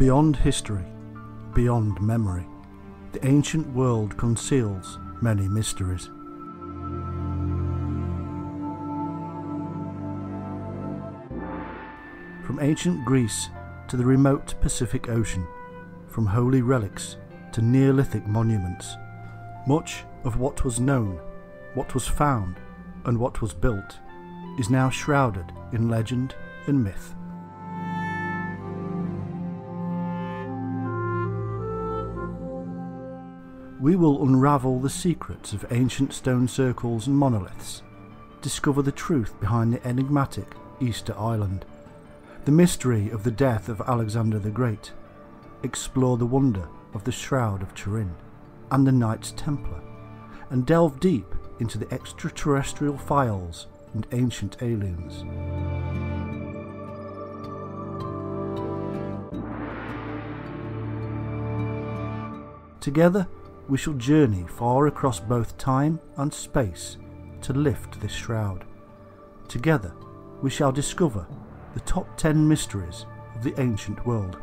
Beyond history, beyond memory, the ancient world conceals many mysteries. From ancient Greece to the remote Pacific Ocean, from holy relics to Neolithic monuments, much of what was known, what was found, and what was built is now shrouded in legend and myth. We will unravel the secrets of ancient stone circles and monoliths, discover the truth behind the enigmatic Easter Island, the mystery of the death of Alexander the Great, explore the wonder of the Shroud of Turin and the Knights Templar, and delve deep into the extraterrestrial files and ancient aliens. Together, we shall journey far across both time and space to lift this shroud. Together, we shall discover the top 10 mysteries of the ancient world.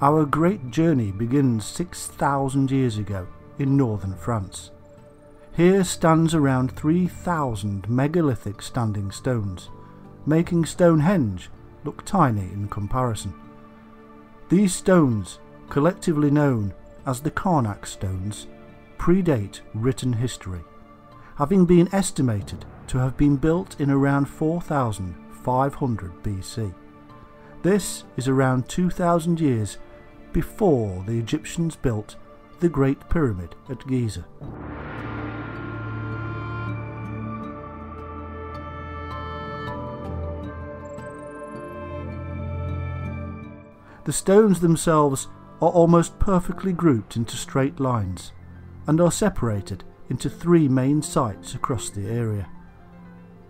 Our great journey begins 6,000 years ago in northern France. Here stands around 3,000 megalithic standing stones, making Stonehenge look tiny in comparison. These stones, collectively known as the Carnac stones, predate written history, having been estimated to have been built in around 4,500 BC. This is around 2,000 years before the Egyptians built the Great Pyramid at Giza. The stones themselves are almost perfectly grouped into straight lines and are separated into three main sites across the area.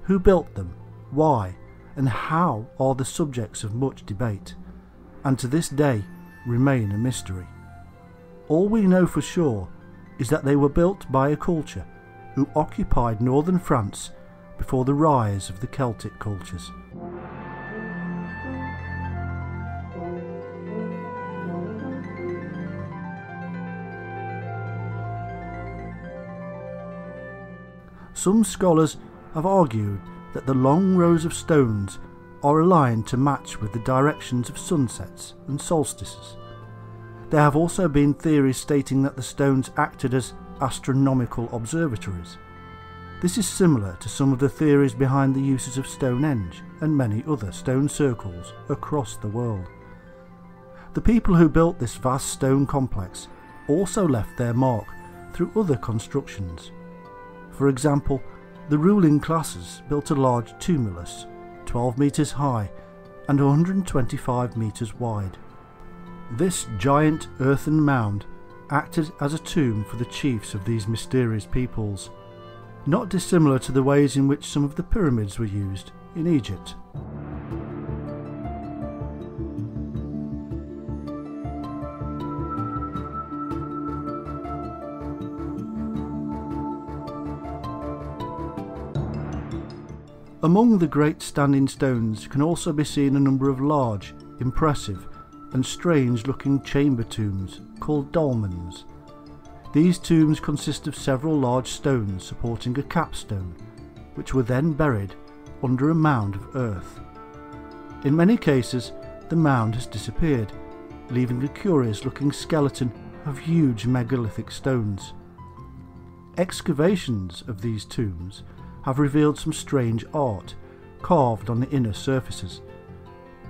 Who built them, why, and how are the subjects of much debate, and to this day remain a mystery. All we know for sure is that they were built by a culture who occupied northern France before the rise of the Celtic cultures. Some scholars have argued that the long rows of stones are aligned to match with the directions of sunsets and solstices. There have also been theories stating that the stones acted as astronomical observatories. This is similar to some of the theories behind the uses of Stonehenge and many other stone circles across the world. The people who built this vast stone complex also left their mark through other constructions. For example, the ruling classes built a large tumulus, 12 metres high and 125 metres wide. This giant earthen mound acted as a tomb for the chiefs of these mysterious peoples, not dissimilar to the ways in which some of the pyramids were used in Egypt. Among the great standing stones can also be seen a number of large, impressive and strange-looking chamber tombs called dolmens. These tombs consist of several large stones supporting a capstone, which were then buried under a mound of earth. In many cases, the mound has disappeared, leaving a curious-looking skeleton of huge megalithic stones. Excavations of these tombs have revealed some strange art carved on the inner surfaces.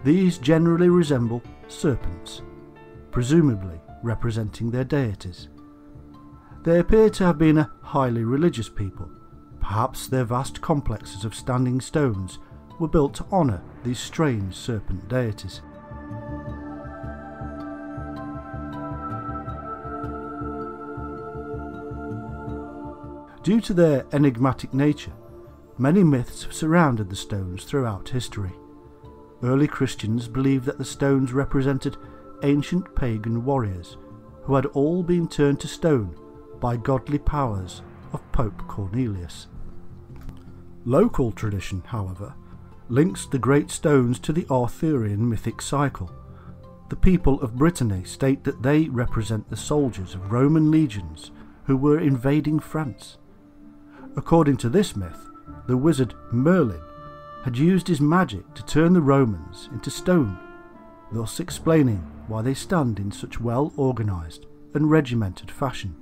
These generally resemble serpents, presumably representing their deities. They appear to have been a highly religious people. Perhaps their vast complexes of standing stones were built to honour these strange serpent deities. Due to their enigmatic nature, many myths have surrounded the stones throughout history. Early Christians believed that the stones represented ancient pagan warriors who had all been turned to stone by godly powers of Pope Cornelius. Local tradition, however, links the great stones to the Arthurian mythic cycle. The people of Brittany state that they represent the soldiers of Roman legions who were invading France. According to this myth, the wizard Merlin had used his magic to turn the Romans into stone, thus explaining why they stand in such well-organised and regimented fashion.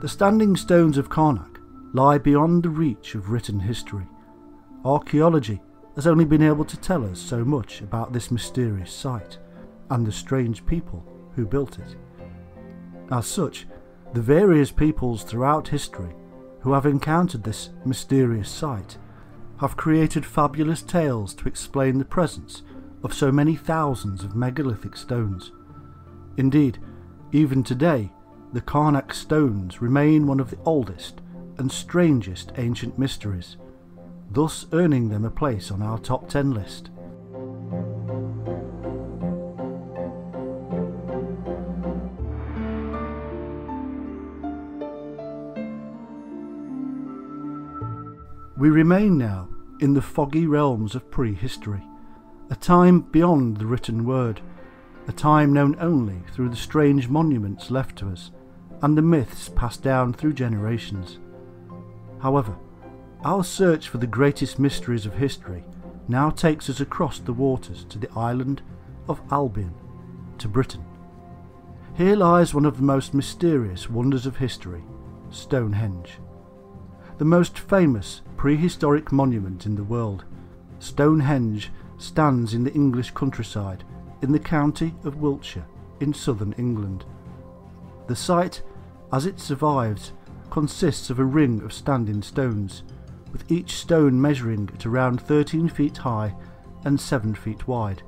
The standing stones of Carnac lie beyond the reach of written history. Archaeology has only been able to tell us so much about this mysterious site and the strange people who built it. As such, the various peoples throughout history who have encountered this mysterious site have created fabulous tales to explain the presence of so many thousands of megalithic stones. Indeed, even today, the Carnac stones remain one of the oldest and strangest ancient mysteries, thus earning them a place on our top 10 list. We remain now in the foggy realms of prehistory, a time beyond the written word, a time known only through the strange monuments left to us and the myths passed down through generations. However, our search for the greatest mysteries of history now takes us across the waters to the island of Albion, to Britain. Here lies one of the most mysterious wonders of history, Stonehenge. The most famous prehistoric monument in the world, Stonehenge stands in the English countryside in the county of Wiltshire in southern England. The site, as it survives, consists of a ring of standing stones, with each stone measuring at around 13 feet high and 7 feet wide.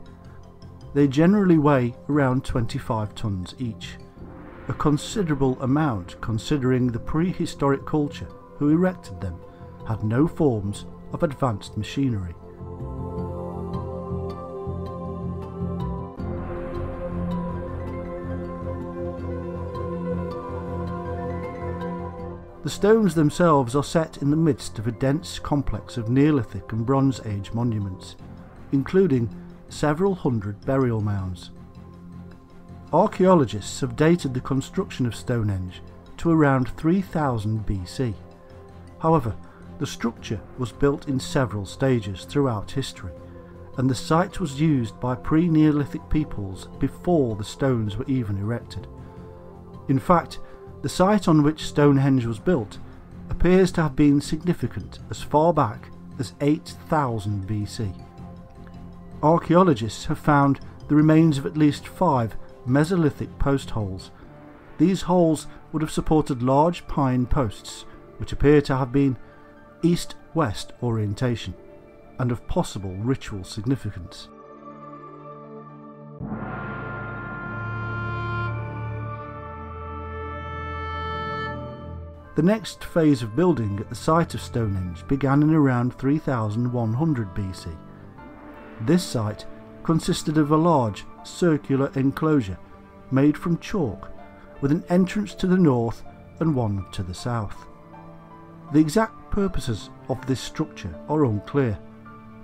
They generally weigh around 25 tons each, a considerable amount considering the prehistoric culture who erected them had no forms of advanced machinery. The stones themselves are set in the midst of a dense complex of Neolithic and Bronze Age monuments, including several hundred burial mounds. Archaeologists have dated the construction of Stonehenge to around 3000 BC. However, the structure was built in several stages throughout history, and the site was used by pre-Neolithic peoples before the stones were even erected. In fact, the site on which Stonehenge was built appears to have been significant as far back as 8000 BC. Archaeologists have found the remains of at least 5 Mesolithic post holes. These holes would have supported large pine posts which appear to have been east-west orientation and of possible ritual significance. The next phase of building at the site of Stonehenge began in around 3100 BC. This site consisted of a large circular enclosure made from chalk with an entrance to the north and one to the south. The exact purposes of this structure are unclear,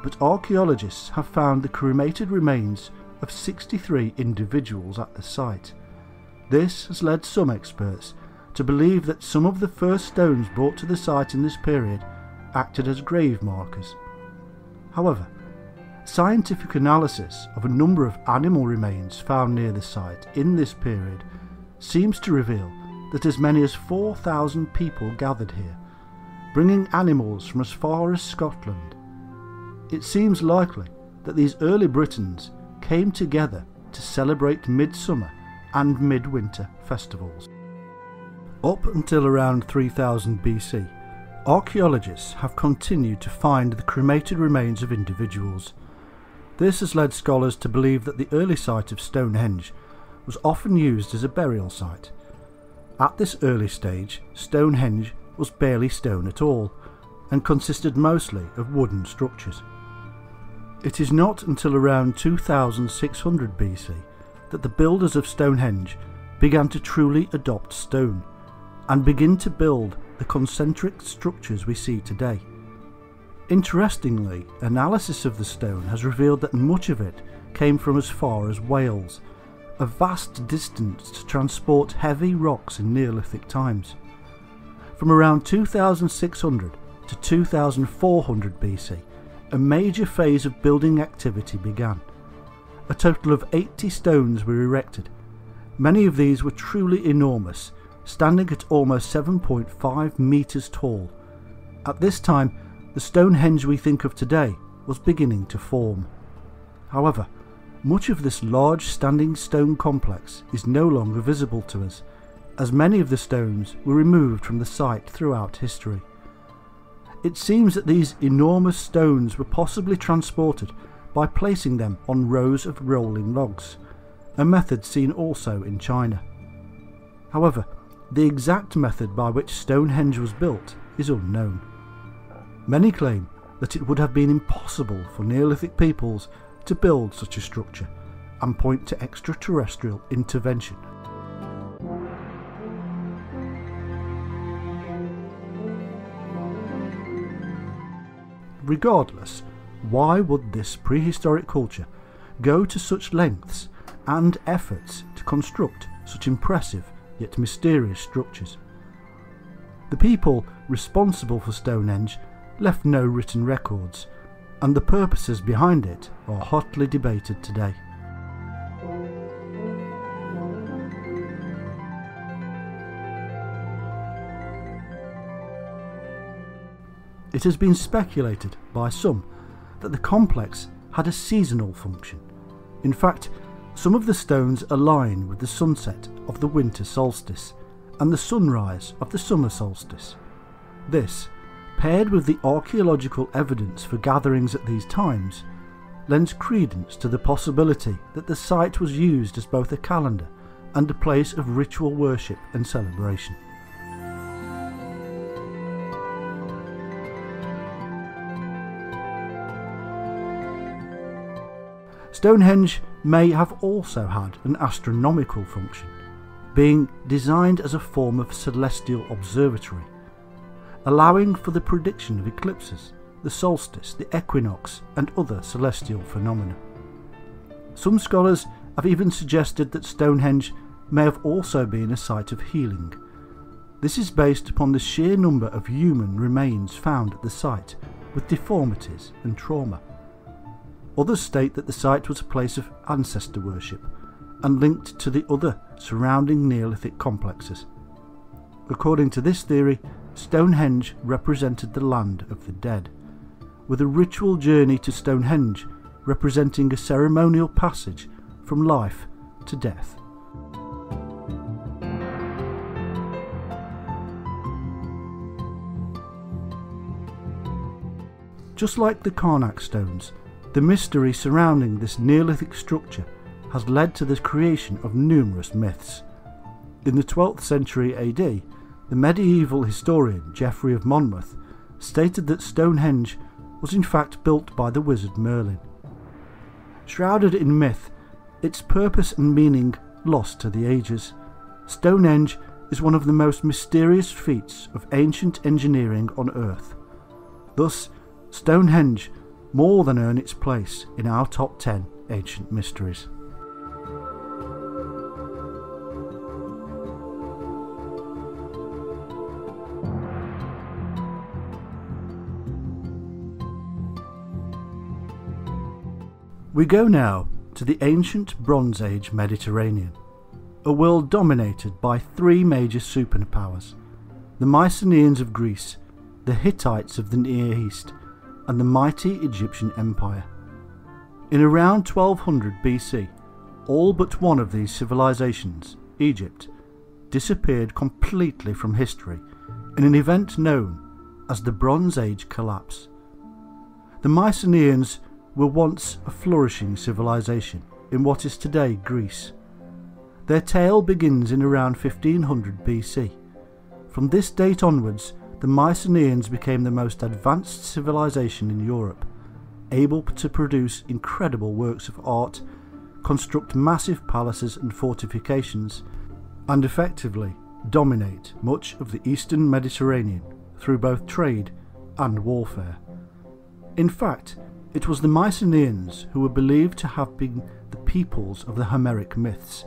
but archaeologists have found the cremated remains of 63 individuals at the site. This has led some experts to believe that some of the first stones brought to the site in this period acted as grave markers. However, scientific analysis of a number of animal remains found near the site in this period seems to reveal that as many as 4,000 people gathered here, bringing animals from as far as Scotland. It seems likely that these early Britons came together to celebrate midsummer and midwinter festivals. Up until around 3000 BC, archaeologists have continued to find the cremated remains of individuals. This has led scholars to believe that the early site of Stonehenge was often used as a burial site. At this early stage, Stonehenge was barely stone at all, and consisted mostly of wooden structures. It is not until around 2600 BC that the builders of Stonehenge began to truly adopt stone, and begin to build the concentric structures we see today. Interestingly, analysis of the stone has revealed that much of it came from as far as Wales, a vast distance to transport heavy rocks in Neolithic times. From around 2600 to 2400 BC, a major phase of building activity began. A total of 80 stones were erected. Many of these were truly enormous, standing at almost 7.5 metres tall. At this time, the Stonehenge we think of today was beginning to form. However, much of this large standing stone complex is no longer visible to us, as many of the stones were removed from the site throughout history. It seems that these enormous stones were possibly transported by placing them on rows of rolling logs, a method seen also in China. However, the exact method by which Stonehenge was built is unknown. Many claim that it would have been impossible for Neolithic peoples to build such a structure and point to extraterrestrial intervention. Regardless, why would this prehistoric culture go to such lengths and efforts to construct such impressive yet mysterious structures? The people responsible for Stonehenge left no written records, and the purposes behind it are hotly debated today. It has been speculated by some that the complex had a seasonal function. In fact, some of the stones align with the sunset of the winter solstice and the sunrise of the summer solstice. This, paired with the archaeological evidence for gatherings at these times, lends credence to the possibility that the site was used as both a calendar and a place of ritual worship and celebration. Stonehenge may have also had an astronomical function, being designed as a form of celestial observatory, allowing for the prediction of eclipses, the solstice, the equinox, and other celestial phenomena. Some scholars have even suggested that Stonehenge may have also been a site of healing. This is based upon the sheer number of human remains found at the site, with deformities and trauma. Others state that the site was a place of ancestor worship and linked to the other surrounding Neolithic complexes. According to this theory, Stonehenge represented the land of the dead, with a ritual journey to Stonehenge representing a ceremonial passage from life to death. Just like the Carnac stones, the mystery surrounding this Neolithic structure has led to the creation of numerous myths. In the 12th century AD, the medieval historian Geoffrey of Monmouth stated that Stonehenge was in fact built by the wizard Merlin. Shrouded in myth, its purpose and meaning lost to the ages, Stonehenge is one of the most mysterious feats of ancient engineering on Earth. Thus, Stonehenge more than earn its place in our top 10 ancient mysteries. We go now to the ancient Bronze Age Mediterranean, a world dominated by three major superpowers: the Mycenaeans of Greece, the Hittites of the Near East, and the mighty Egyptian Empire. In around 1200 BC, all but one of these civilizations, Egypt, disappeared completely from history in an event known as the Bronze Age Collapse. The Mycenaeans were once a flourishing civilization in what is today Greece. Their tale begins in around 1500 BC. From this date onwards, the Mycenaeans became the most advanced civilization in Europe, able to produce incredible works of art, construct massive palaces and fortifications, and effectively dominate much of the eastern Mediterranean through both trade and warfare. In fact, it was the Mycenaeans who were believed to have been the peoples of the Homeric myths,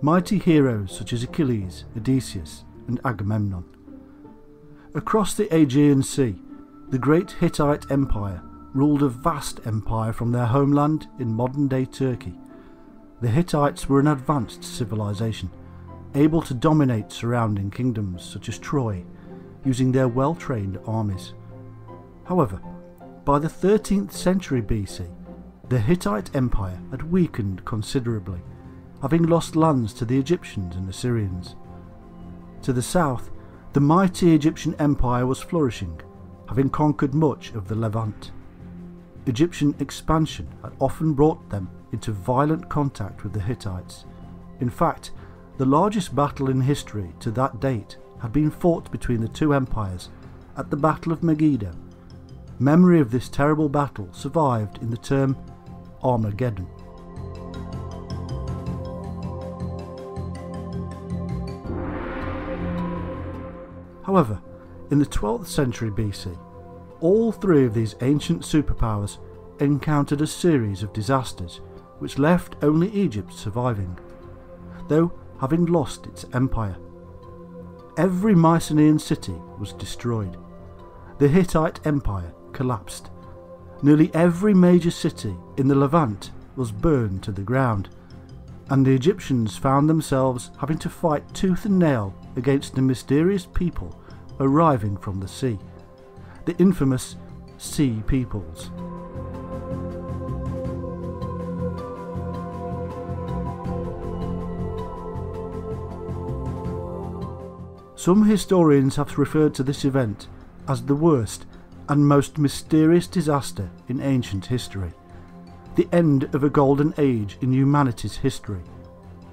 mighty heroes such as Achilles, Odysseus and Agamemnon. Across the Aegean Sea, the great Hittite Empire ruled a vast empire from their homeland in modern-day Turkey. The Hittites were an advanced civilization, able to dominate surrounding kingdoms such as Troy, using their well-trained armies. However, by the 13th century BC, the Hittite Empire had weakened considerably, having lost lands to the Egyptians and Assyrians. To the south, the mighty Egyptian Empire was flourishing, having conquered much of the Levant. Egyptian expansion had often brought them into violent contact with the Hittites. In fact, the largest battle in history to that date had been fought between the two empires at the Battle of Megiddo. Memory of this terrible battle survived in the term Armageddon. However, in the 12th century BC, all three of these ancient superpowers encountered a series of disasters which left only Egypt surviving, though having lost its empire. Every Mycenaean city was destroyed. The Hittite Empire collapsed. Nearly every major city in the Levant was burned to the ground, and the Egyptians found themselves having to fight tooth and nail against the mysterious people arriving from the sea, the infamous Sea Peoples. Some historians have referred to this event as the worst and most mysterious disaster in ancient history, the end of a golden age in humanity's history,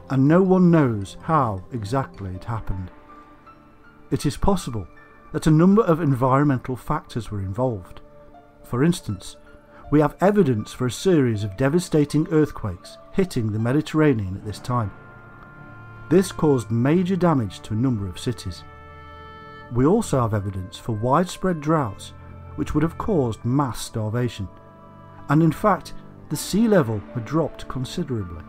and no one knows how exactly it happened. It is possible that a number of environmental factors were involved. For instance, we have evidence for a series of devastating earthquakes hitting the Mediterranean at this time. This caused major damage to a number of cities. We also have evidence for widespread droughts, which would have caused mass starvation, and in fact the sea level had dropped considerably.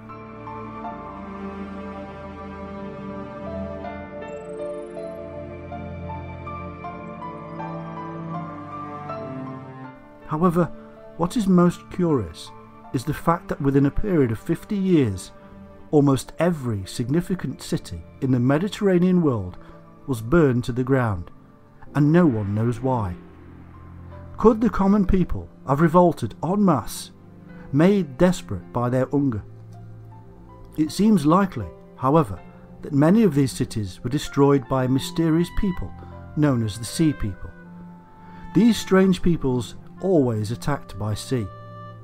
However, what is most curious is the fact that within a period of 50 years, almost every significant city in the Mediterranean world was burned to the ground, and no one knows why. Could the common people have revolted en masse, made desperate by their hunger? It seems likely, however, that many of these cities were destroyed by a mysterious people known as the Sea People. These strange peoples always attacked by sea,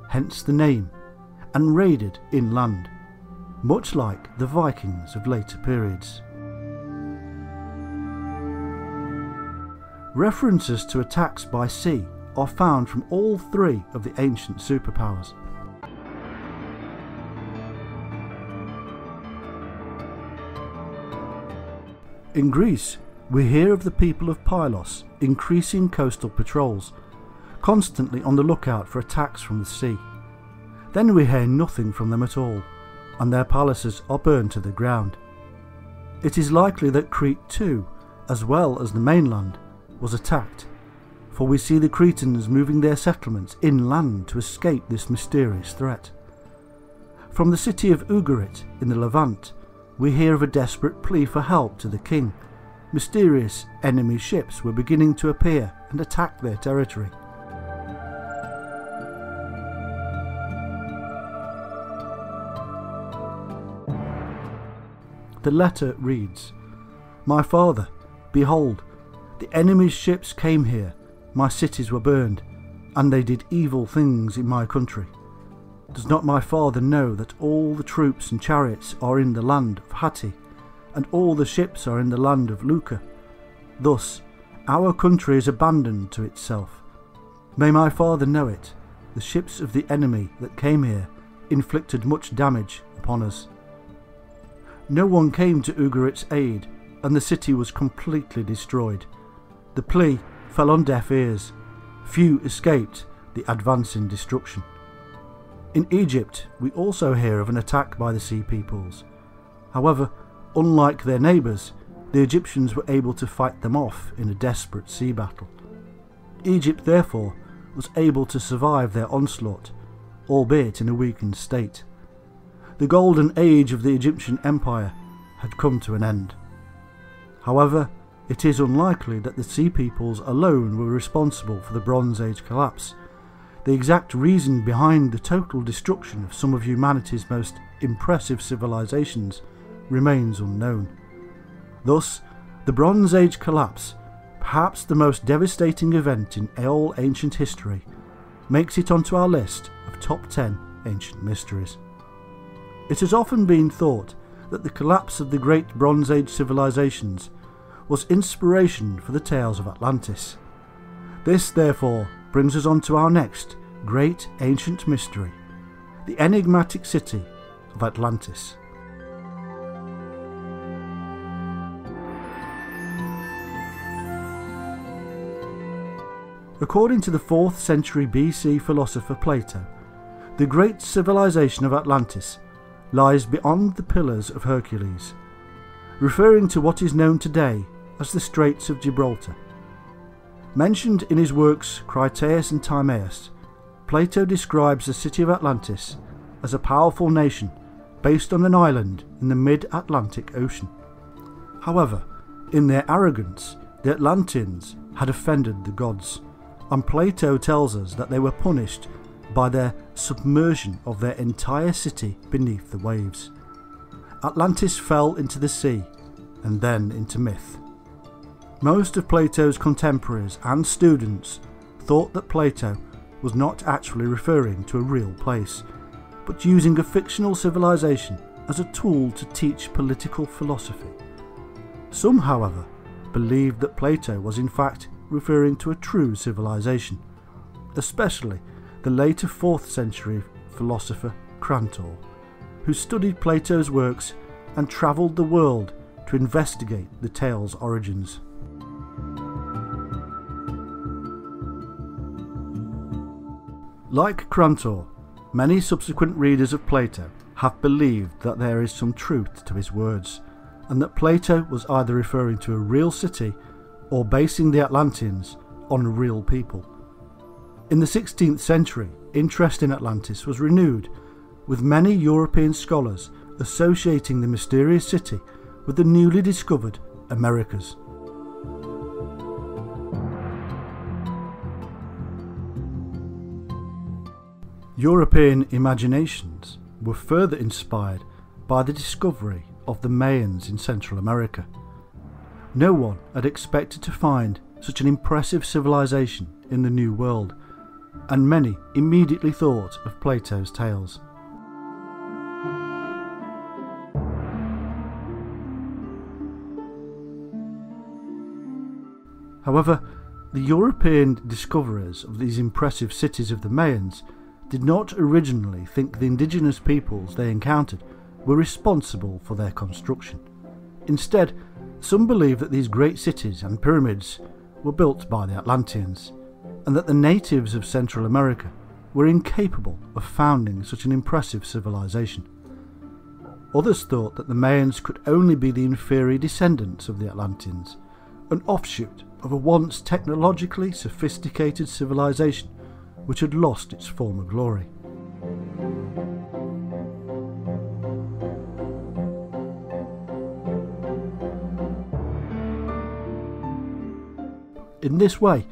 hence the name, and raided inland, much like the Vikings of later periods. References to attacks by sea are found from all three of the ancient superpowers. In Greece, we hear of the people of Pylos increasing coastal patrols, constantly on the lookout for attacks from the sea. Then we hear nothing from them at all, and their palaces are burned to the ground. It is likely that Crete too, as well as the mainland, was attacked, for we see the Cretans moving their settlements inland to escape this mysterious threat. From the city of Ugarit in the Levant, we hear of a desperate plea for help to the king. Mysterious enemy ships were beginning to appear and attack their territory. The letter reads, "My father, behold, the enemy's ships came here, my cities were burned, and they did evil things in my country. Does not my father know that all the troops and chariots are in the land of Hatti, and all the ships are in the land of Lucca? Thus, our country is abandoned to itself. May my father know it, the ships of the enemy that came here inflicted much damage upon us." No one came to Ugarit's aid, and the city was completely destroyed. The plea fell on deaf ears. Few escaped the advancing destruction. In Egypt, we also hear of an attack by the Sea Peoples. However, unlike their neighbours, the Egyptians were able to fight them off in a desperate sea battle. Egypt, therefore, was able to survive their onslaught, albeit in a weakened state. The golden age of the Egyptian Empire had come to an end. However, it is unlikely that the Sea Peoples alone were responsible for the Bronze Age collapse. The exact reason behind the total destruction of some of humanity's most impressive civilizations remains unknown. Thus, the Bronze Age collapse, perhaps the most devastating event in all ancient history, makes it onto our list of top 10 ancient mysteries. It has often been thought that the collapse of the great Bronze Age civilizations was inspiration for the tales of Atlantis. This, therefore, brings us on to our next great ancient mystery, the enigmatic city of Atlantis. According to the 4th century BC philosopher Plato, the great civilization of Atlantis lies beyond the Pillars of Hercules, referring to what is known today as the Straits of Gibraltar. Mentioned in his works Critias and Timaeus, Plato describes the city of Atlantis as a powerful nation based on an island in the mid-Atlantic Ocean. However, in their arrogance, the Atlanteans had offended the gods, and Plato tells us that they were punished by their submersion of their entire city beneath the waves. Atlantis fell into the sea and then into myth. Most of Plato's contemporaries and students thought that Plato was not actually referring to a real place, but using a fictional civilization as a tool to teach political philosophy. Some, however, believed that Plato was in fact referring to a true civilization, especially the later 4th century philosopher Crantor, who studied Plato's works and travelled the world to investigate the tale's origins. Like Crantor, many subsequent readers of Plato have believed that there is some truth to his words, and that Plato was either referring to a real city or basing the Atlanteans on real people. In the 16th century, interest in Atlantis was renewed, with many European scholars associating the mysterious city with the newly discovered Americas. European imaginations were further inspired by the discovery of the Mayans in Central America. No one had expected to find such an impressive civilization in the New World, and many immediately thought of Plato's tales. However, the European discoverers of these impressive cities of the Mayans did not originally think the indigenous peoples they encountered were responsible for their construction. Instead, some believe that these great cities and pyramids were built by the Atlanteans, and that the natives of Central America were incapable of founding such an impressive civilization. Others thought that the Mayans could only be the inferior descendants of the Atlanteans, an offshoot of a once technologically sophisticated civilization which had lost its former glory. In this way,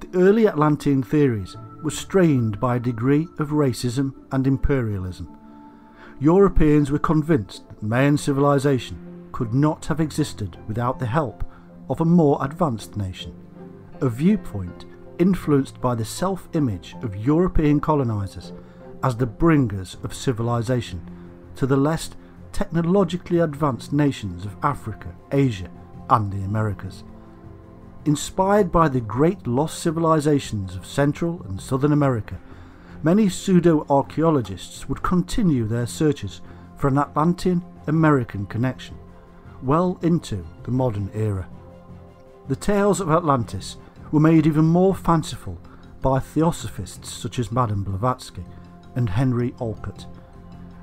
the early Atlantean theories were strained by a degree of racism and imperialism. Europeans were convinced that Mayan civilization could not have existed without the help of a more advanced nation, a viewpoint influenced by the self-image of European colonizers as the bringers of civilization to the less technologically advanced nations of Africa, Asia, and the Americas. Inspired by the great lost civilizations of Central and Southern America, many pseudo-archaeologists would continue their searches for an Atlantean-American connection, well into the modern era. The tales of Atlantis were made even more fanciful by theosophists such as Madame Blavatsky and Henry Olcott.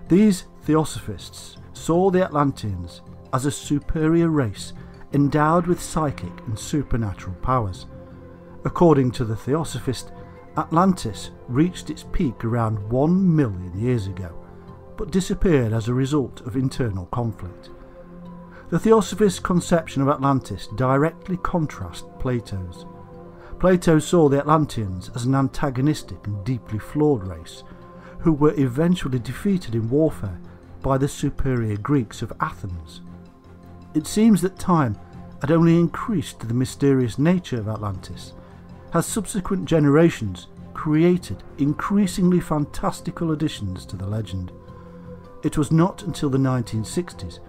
These theosophists saw the Atlanteans as a superior race endowed with psychic and supernatural powers. According to the theosophist, Atlantis reached its peak around 1 million years ago, but disappeared as a result of internal conflict. The theosophist's conception of Atlantis directly contrasts Plato's. Plato saw the Atlanteans as an antagonistic and deeply flawed race, who were eventually defeated in warfare by the superior Greeks of Athens. It seems that time had only increased the mysterious nature of Atlantis, as subsequent generations created increasingly fantastical additions to the legend. It was not until the 1960s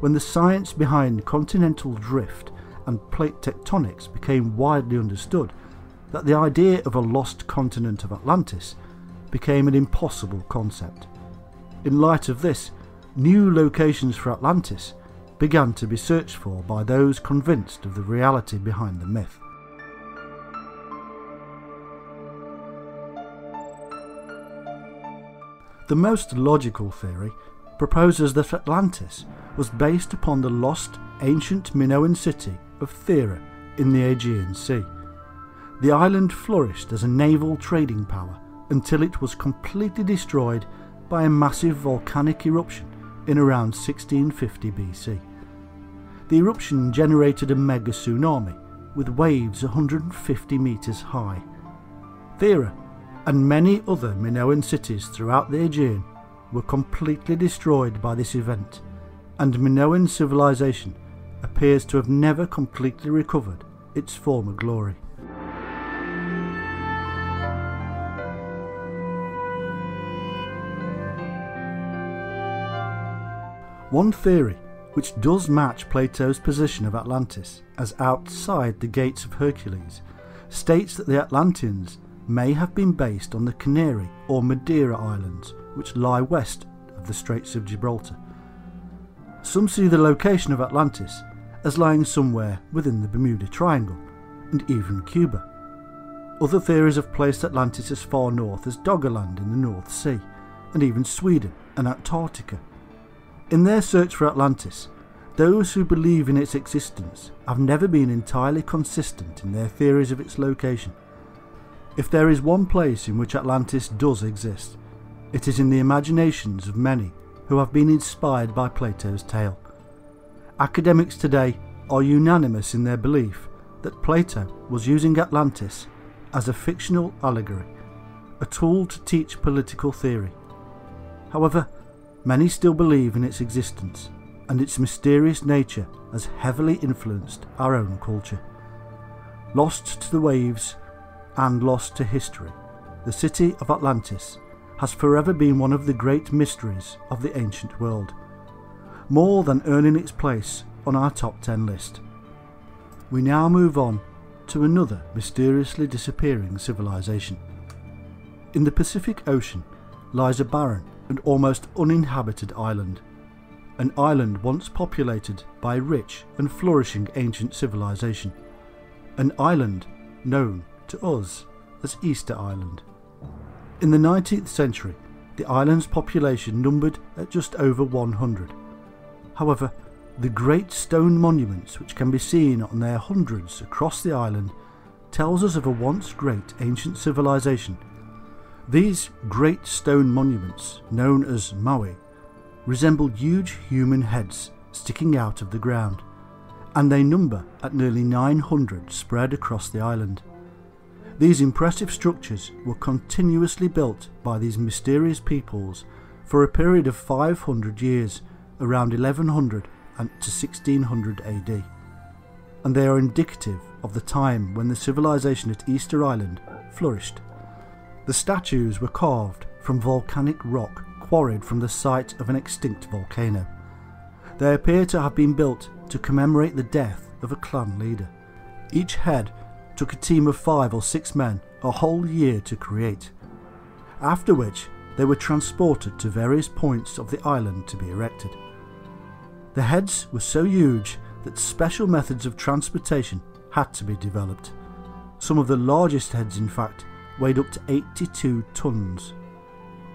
when the science behind continental drift and plate tectonics became widely understood that the idea of a lost continent of Atlantis became an impossible concept. In light of this, new locations for Atlantis began to be searched for by those convinced of the reality behind the myth. The most logical theory proposes that Atlantis was based upon the lost ancient Minoan city of Thera in the Aegean Sea. The island flourished as a naval trading power until it was completely destroyed by a massive volcanic eruption in around 1650 BC. The eruption generated a mega tsunami with waves 150 metres high. Thera and many other Minoan cities throughout the Aegean were completely destroyed by this event, and Minoan civilization appears to have never completely recovered its former glory. One theory which does match Plato's position of Atlantis as outside the gates of Hercules states that the Atlanteans may have been based on the Canary or Madeira Islands, which lie west of the Straits of Gibraltar. Some see the location of Atlantis as lying somewhere within the Bermuda Triangle and even Cuba. Other theories have placed Atlantis as far north as Doggerland in the North Sea, and even Sweden and Antarctica. In their search for Atlantis, those who believe in its existence have never been entirely consistent in their theories of its location. If there is one place in which Atlantis does exist, it is in the imaginations of many who have been inspired by Plato's tale. Academics today are unanimous in their belief that Plato was using Atlantis as a fictional allegory, a tool to teach political theory. However, many still believe in its existence, and its mysterious nature has heavily influenced our own culture. Lost to the waves and lost to history, the city of Atlantis has forever been one of the great mysteries of the ancient world, more than earning its place on our top 10 list. We now move on to another mysteriously disappearing civilization. In the Pacific Ocean lies a barren and almost uninhabited island, an island once populated by a rich and flourishing ancient civilization, an island known to us as Easter Island. In the 19th century, the island's population numbered at just over 100. However, the great stone monuments which can be seen on their hundreds across the island tells us of a once great ancient civilization. These great stone monuments, known as maui, resemble huge human heads sticking out of the ground, and they number at nearly 900 spread across the island. These impressive structures were continuously built by these mysterious peoples for a period of 500 years, around 1100 to 1600 AD, and they are indicative of the time when the civilization at Easter Island flourished. The statues were carved from volcanic rock quarried from the site of an extinct volcano. They appear to have been built to commemorate the death of a clan leader. Each head took a team of 5 or 6 men a whole year to create, after which they were transported to various points of the island to be erected. The heads were so huge that special methods of transportation had to be developed. Some of the largest heads, in fact, weighed up to 82 tons.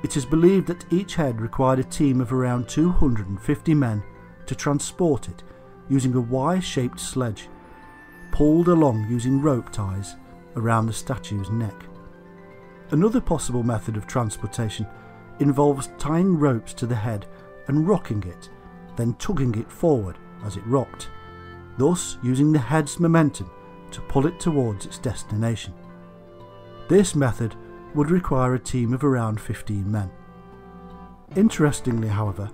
It is believed that each head required a team of around 250 men to transport it using a wire-shaped sledge, pulled along using rope ties around the statue's neck. Another possible method of transportation involves tying ropes to the head and rocking it, then tugging it forward as it rocked, thus using the head's momentum to pull it towards its destination. This method would require a team of around 15 men. Interestingly, however,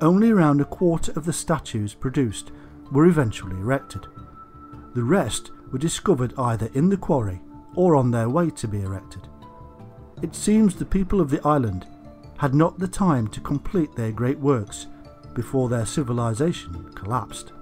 only around a quarter of the statues produced were eventually erected. The rest were discovered either in the quarry or on their way to be erected. It seems the people of the island had not the time to complete their great works before their civilization collapsed.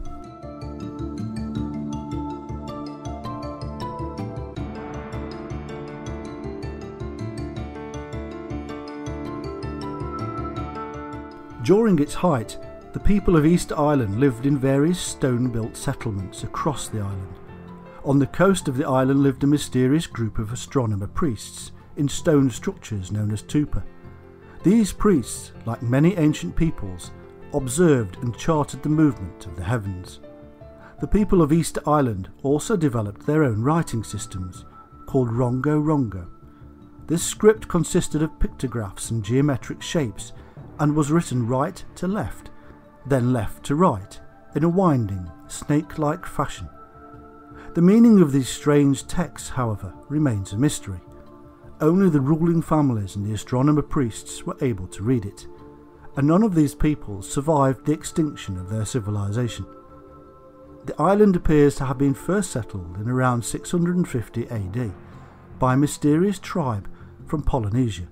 During its height, the people of Easter Island lived in various stone-built settlements across the island. On the coast of the island lived a mysterious group of astronomer priests in stone structures known as tupa. These priests, like many ancient peoples, observed and charted the movement of the heavens. The people of Easter Island also developed their own writing systems, called rongo-rongo. This script consisted of pictographs and geometric shapes, and was written right to left, then left to right, in a winding, snake-like fashion. The meaning of these strange texts, however, remains a mystery. Only the ruling families and the astronomer priests were able to read it, and none of these peoples survived the extinction of their civilization. The island appears to have been first settled in around 650 AD by a mysterious tribe from Polynesia.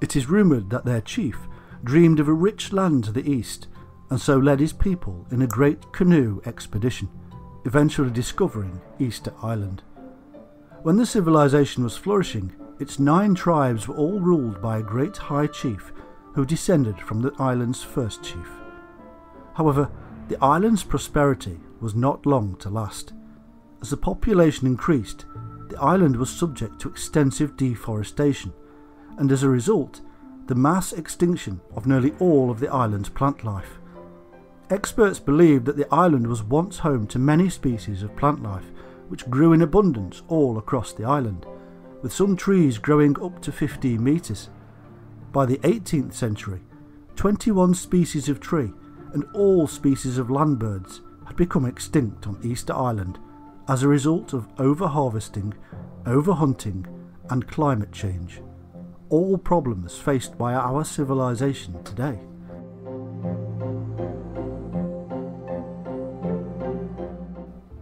It is rumoured that their chief dreamed of a rich land to the east, and so led his people in a great canoe expedition, eventually discovering Easter Island. When the civilization was flourishing, its 9 tribes were all ruled by a great high chief who descended from the island's first chief. However, the island's prosperity was not long to last. As the population increased, the island was subject to extensive deforestation, and as a result, the mass extinction of nearly all of the island's plant life. Experts believe that the island was once home to many species of plant life which grew in abundance all across the island, with some trees growing up to 15 metres. By the 18th century, 21 species of tree and all species of land birds had become extinct on Easter Island as a result of over-harvesting, over-hunting and climate change. All problems faced by our civilization today.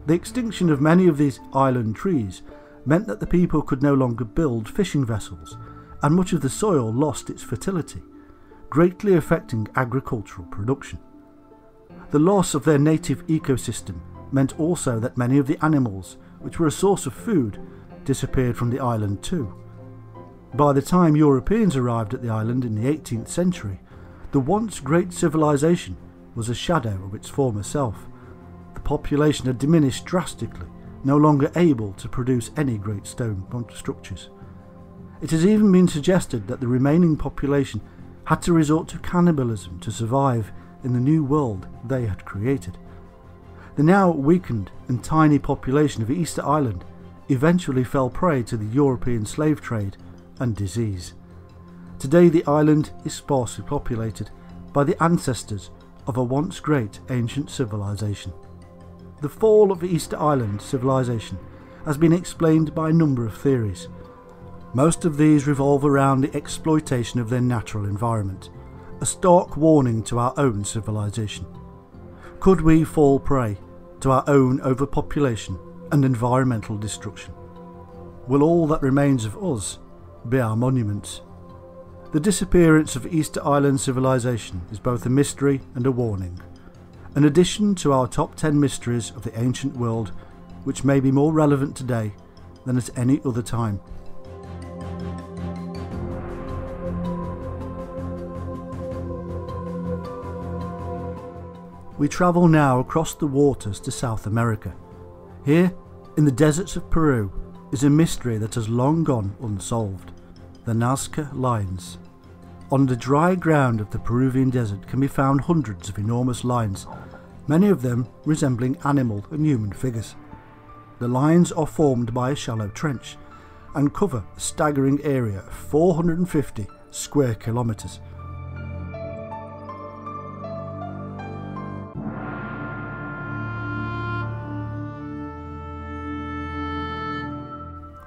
The extinction of many of these island trees meant that the people could no longer build fishing vessels, and much of the soil lost its fertility, greatly affecting agricultural production. The loss of their native ecosystem meant also that many of the animals, which were a source of food, disappeared from the island too. By the time Europeans arrived at the island in the 18th century, the once great civilization was a shadow of its former self. The population had diminished drastically, no longer able to produce any great stone structures. It has even been suggested that the remaining population had to resort to cannibalism to survive in the new world they had created. The now weakened and tiny population of Easter Island eventually fell prey to the European slave trade and disease. Today the island is sparsely populated by the ancestors of a once great ancient civilization. The fall of Easter Island civilization has been explained by a number of theories. Most of these revolve around the exploitation of their natural environment, a stark warning to our own civilization. Could we fall prey to our own overpopulation and environmental destruction? Will all that remains of us be our monuments? The disappearance of Easter Island civilization is both a mystery and a warning, an addition to our top 10 mysteries of the ancient world, which may be more relevant today than at any other time. we travel now across the waters to South America. Here, in the deserts of Peru, is a mystery that has long gone unsolved, the Nazca Lines. On the dry ground of the Peruvian desert can be found hundreds of enormous lines, many of them resembling animal and human figures. The lines are formed by a shallow trench and cover a staggering area of 450 square kilometres.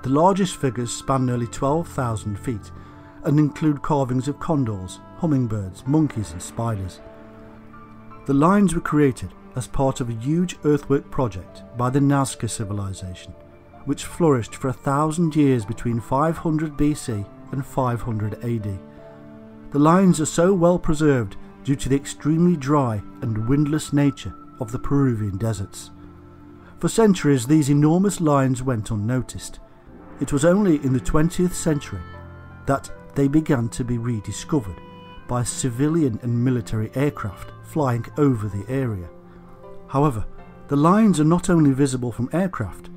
The largest figures span nearly 12,000 feet and include carvings of condors, hummingbirds, monkeys and spiders. The lines were created as part of a huge earthwork project by the Nazca civilization, which flourished for 1,000 years between 500 BC and 500 AD. The lines are so well preserved due to the extremely dry and windless nature of the Peruvian deserts. For centuries these enormous lines went unnoticed. It was only in the 20th century that they began to be rediscovered by civilian and military aircraft flying over the area. However, the lines are not only visible from aircraft,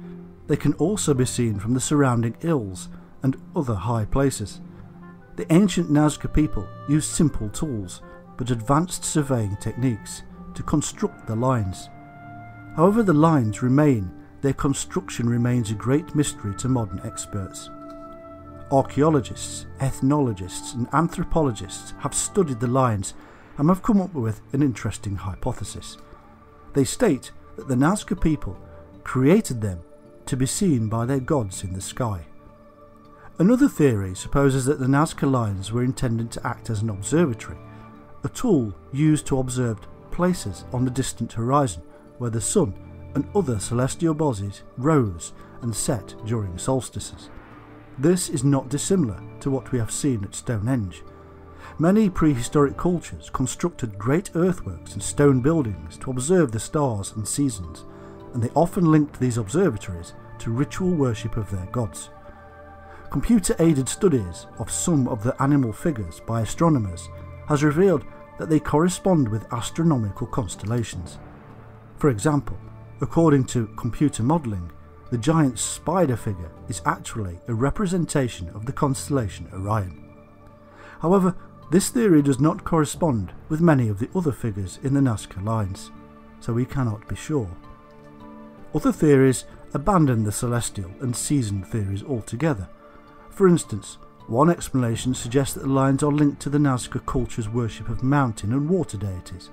they can also be seen from the surrounding hills and other high places. The ancient Nazca people used simple tools but advanced surveying techniques to construct the lines. However, the lines remain. Their construction remains a great mystery to modern experts. Archaeologists, ethnologists and anthropologists have studied the lines and have come up with an interesting hypothesis. They state that the Nazca people created them to be seen by their gods in the sky. Another theory supposes that the Nazca lines were intended to act as an observatory, a tool used to observe places on the distant horizon where the sun and other celestial bodies rose and set during solstices. This is not dissimilar to what we have seen at Stonehenge. Many prehistoric cultures constructed great earthworks and stone buildings to observe the stars and seasons, and they often linked these observatories to ritual worship of their gods. Computer-aided studies of some of the animal figures by astronomers has revealed that they correspond with astronomical constellations. For example, according to computer modelling, the giant spider figure is actually a representation of the constellation Orion. However, this theory does not correspond with many of the other figures in the Nazca lines, so we cannot be sure. Other theories abandon the celestial and season theories altogether. For instance, one explanation suggests that the lines are linked to the Nazca culture's worship of mountain and water deities.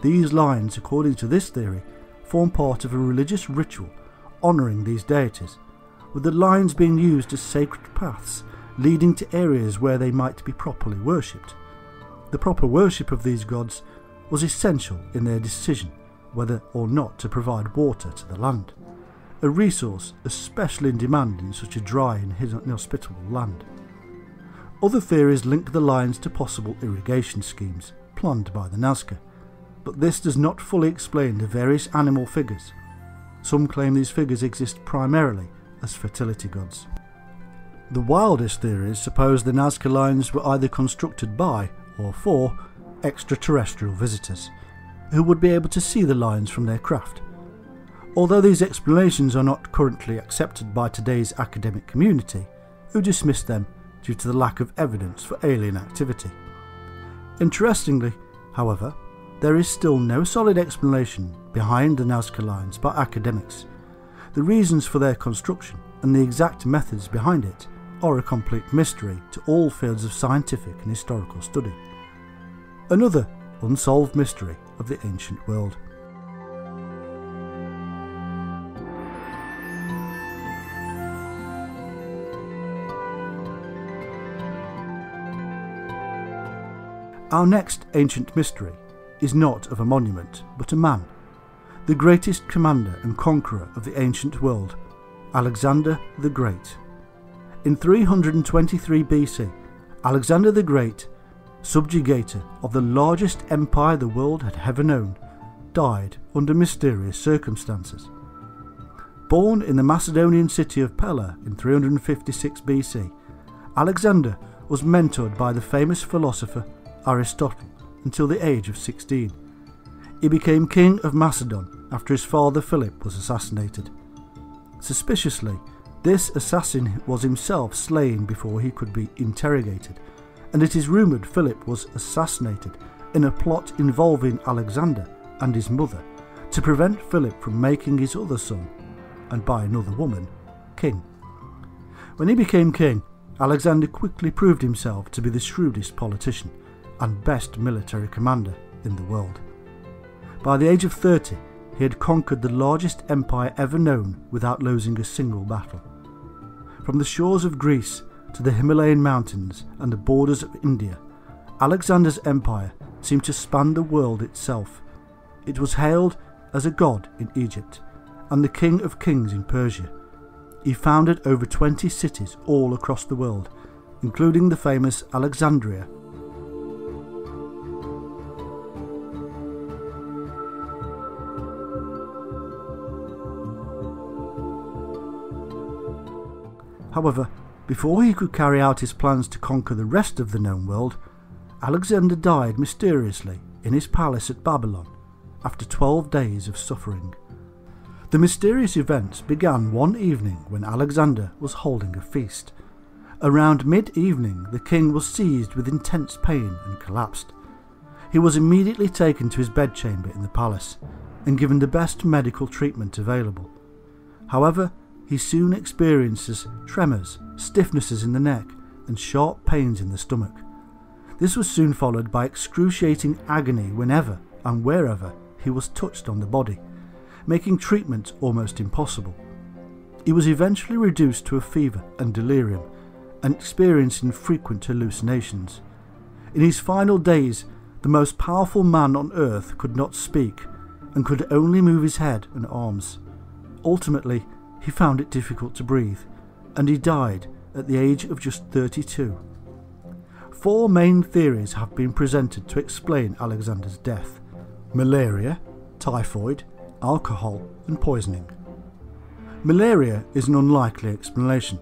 These lines, according to this theory, form part of a religious ritual honouring these deities, with the lines being used as sacred paths leading to areas where they might be properly worshipped. The proper worship of these gods was essential in their decision whether or not to provide water to the land, a resource especially in demand in such a dry and inhospitable land. Other theories link the lines to possible irrigation schemes planned by the Nazca, but this does not fully explain the various animal figures. Some claim these figures exist primarily as fertility gods. The wildest theories suppose the Nazca lines were either constructed by or for extraterrestrial visitors, who would be able to see the lines from their craft. Although these explanations are not currently accepted by today's academic community, who dismiss them due to the lack of evidence for alien activity. Interestingly, however, there is still no solid explanation behind the Nazca lines by academics. The reasons for their construction and the exact methods behind it are a complete mystery to all fields of scientific and historical study. Another unsolved mystery of the ancient world. Our next ancient mystery is not of a monument, but a man, the greatest commander and conqueror of the ancient world, Alexander the Great. In 323 BC, Alexander the Great, subjugator of the largest empire the world had ever known, died under mysterious circumstances. Born in the Macedonian city of Pella in 356 BC, Alexander was mentored by the famous philosopher Aristotle until the age of 16. He became king of Macedon after his father Philip was assassinated. Suspiciously, this assassin was himself slain before he could be interrogated, and it is rumoured Philip was assassinated in a plot involving Alexander and his mother to prevent Philip from making his other son, and by another woman, king. When he became king, Alexander quickly proved himself to be the shrewdest politician and best military commander in the world. By the age of 30, he had conquered the largest empire ever known without losing a single battle. From the shores of Greece to the Himalayan mountains and the borders of India, Alexander's empire seemed to span the world itself. It was hailed as a god in Egypt and the king of kings in Persia. He founded over 20 cities all across the world, including the famous Alexandria. However, before he could carry out his plans to conquer the rest of the known world, Alexander died mysteriously in his palace at Babylon after 12 days of suffering. The mysterious events began one evening when Alexander was holding a feast. Around mid-evening, the king was seized with intense pain and collapsed. He was immediately taken to his bedchamber in the palace and given the best medical treatment available. However, he soon experiences tremors, stiffnesses in the neck, and sharp pains in the stomach. This was soon followed by excruciating agony whenever and wherever he was touched on the body, making treatment almost impossible. He was eventually reduced to a fever and delirium, and experiencing frequent hallucinations. In his final days, the most powerful man on earth could not speak, and could only move his head and arms. Ultimately, he found it difficult to breathe, and he died at the age of just 32. Four main theories have been presented to explain Alexander's death: malaria, typhoid, alcohol, and poisoning. Malaria is an unlikely explanation.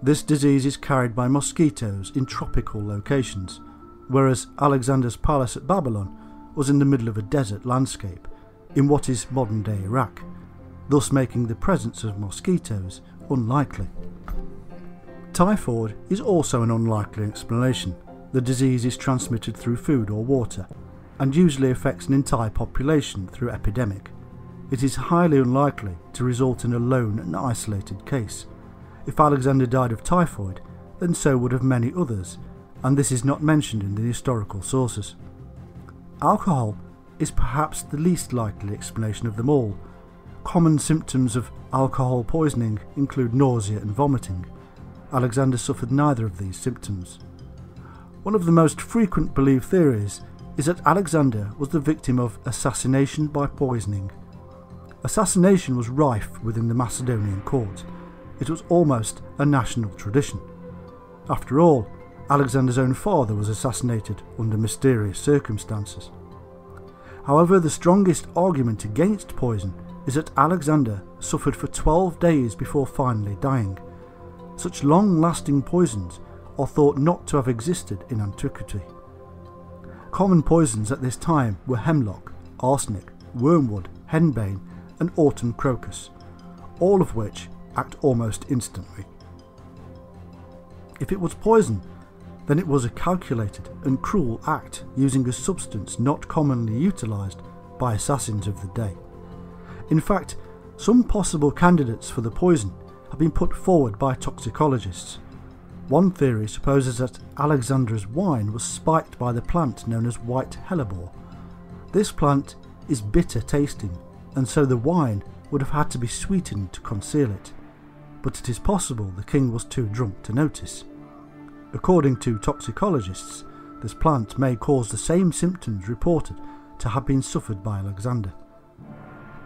This disease is carried by mosquitoes in tropical locations, whereas Alexander's palace at Babylon was in the middle of a desert landscape in what is modern-day Iraq, thus making the presence of mosquitoes unlikely. Typhoid is also an unlikely explanation. The disease is transmitted through food or water, and usually affects an entire population through epidemic. It is highly unlikely to result in a lone and isolated case. If Alexander died of typhoid, then so would have many others, and this is not mentioned in the historical sources. Alcohol is perhaps the least likely explanation of them all. Common symptoms of alcohol poisoning include nausea and vomiting. Alexander suffered neither of these symptoms. One of the most frequent believed theories is that Alexander was the victim of assassination by poisoning. Assassination was rife within the Macedonian court. It was almost a national tradition. After all, Alexander's own father was assassinated under mysterious circumstances. However, the strongest argument against poison is that Alexander suffered for 12 days before finally dying. Such long-lasting poisons are thought not to have existed in antiquity. Common poisons at this time were hemlock, arsenic, wormwood, henbane, and autumn crocus, all of which act almost instantly. If it was poison, then it was a calculated and cruel act using a substance not commonly utilised by assassins of the day. In fact, some possible candidates for the poison have been put forward by toxicologists. One theory supposes that Alexander's wine was spiked by the plant known as white hellebore. This plant is bitter tasting, and so the wine would have had to be sweetened to conceal it, but it is possible the king was too drunk to notice. According to toxicologists, this plant may cause the same symptoms reported to have been suffered by Alexander.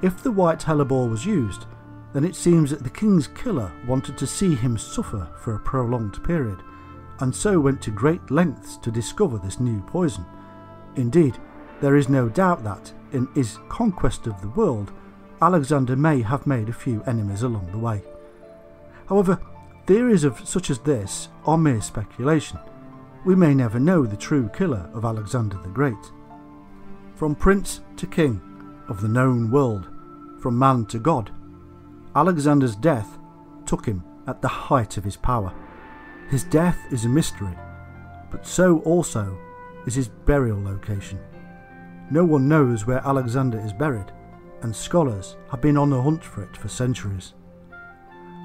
If the white hellebore was used, then it seems that the king's killer wanted to see him suffer for a prolonged period, and so went to great lengths to discover this new poison. Indeed, there is no doubt that, in his conquest of the world, Alexander may have made a few enemies along the way. However, theories such as this are mere speculation. We may never know the true killer of Alexander the Great. From prince to king, of the known world, from man to God, Alexander's death took him at the height of his power. His death is a mystery, but so also is his burial location. No one knows where Alexander is buried, and scholars have been on the hunt for it for centuries.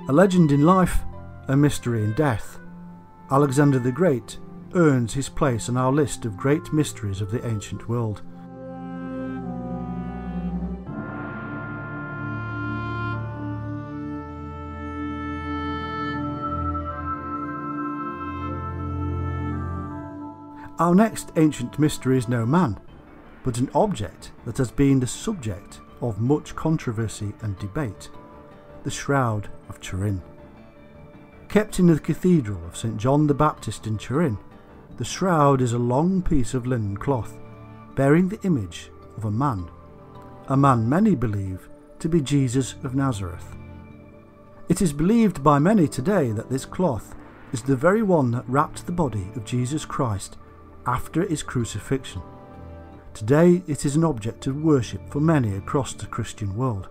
A legend in life, a mystery in death, Alexander the Great earns his place on our list of great mysteries of the ancient world. Our next ancient mystery is no man, but an object that has been the subject of much controversy and debate, the Shroud of Turin. Kept in the Cathedral of St. John the Baptist in Turin, the shroud is a long piece of linen cloth bearing the image of a man many believe to be Jesus of Nazareth. It is believed by many today that this cloth is the very one that wrapped the body of Jesus Christ after his crucifixion. Today it is an object of worship for many across the Christian world.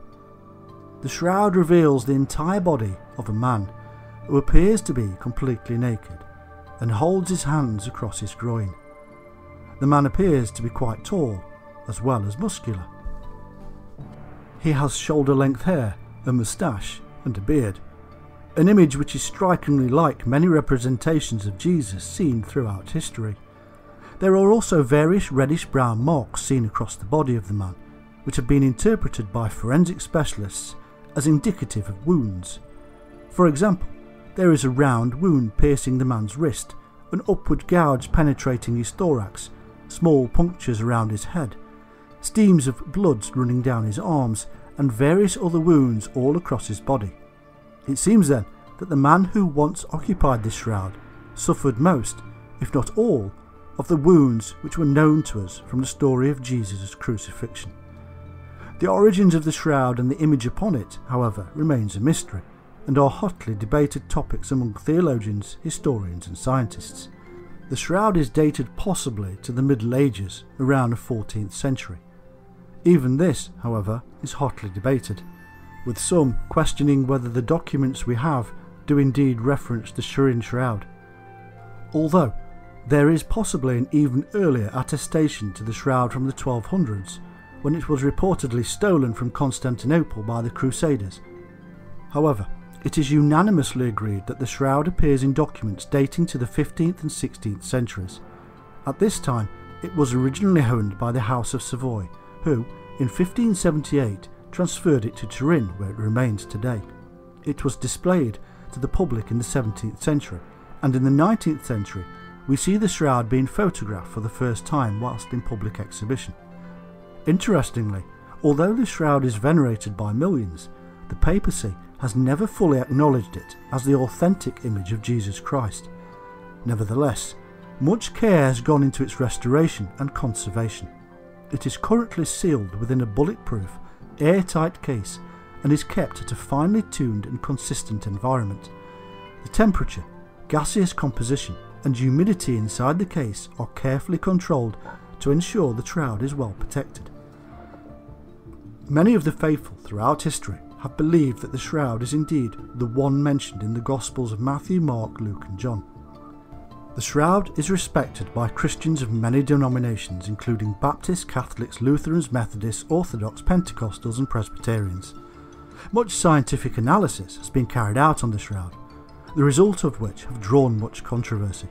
The shroud reveals the entire body of a man who appears to be completely naked and holds his hands across his groin. The man appears to be quite tall as well as muscular. He has shoulder-length hair, a moustache and a beard, an image which is strikingly like many representations of Jesus seen throughout history. There are also various reddish-brown marks seen across the body of the man, which have been interpreted by forensic specialists as indicative of wounds. For example, there is a round wound piercing the man's wrist, an upward gouge penetrating his thorax, small punctures around his head, streams of blood running down his arms, and various other wounds all across his body. It seems then that the man who once occupied this shroud suffered most, if not all, of the wounds which were known to us from the story of Jesus' crucifixion. The origins of the shroud and the image upon it, however, remains a mystery, and are hotly debated topics among theologians, historians and scientists. The shroud is dated possibly to the Middle Ages, around the 14th century. Even this, however, is hotly debated, with some questioning whether the documents we have do indeed reference the Turin shroud. Although there is possibly an even earlier attestation to the shroud from the 1200s, when it was reportedly stolen from Constantinople by the Crusaders. However, it is unanimously agreed that the shroud appears in documents dating to the 15th and 16th centuries. At this time, it was originally owned by the House of Savoy, who, in 1578, transferred it to Turin, where it remains today. It was displayed to the public in the 17th century, and in the 19th century, we see the shroud being photographed for the first time whilst in public exhibition. Interestingly, although the shroud is venerated by millions, the papacy has never fully acknowledged it as the authentic image of Jesus Christ. Nevertheless, much care has gone into its restoration and conservation. It is currently sealed within a bulletproof, airtight case and is kept at a finely tuned and consistent environment. The temperature, gaseous composition and humidity inside the case are carefully controlled to ensure the shroud is well protected. Many of the faithful throughout history have believed that the shroud is indeed the one mentioned in the Gospels of Matthew, Mark, Luke and John. The shroud is respected by Christians of many denominations, including Baptists, Catholics, Lutherans, Methodists, Orthodox, Pentecostals and Presbyterians. Much scientific analysis has been carried out on the shroud, the result of which have drawn much controversy.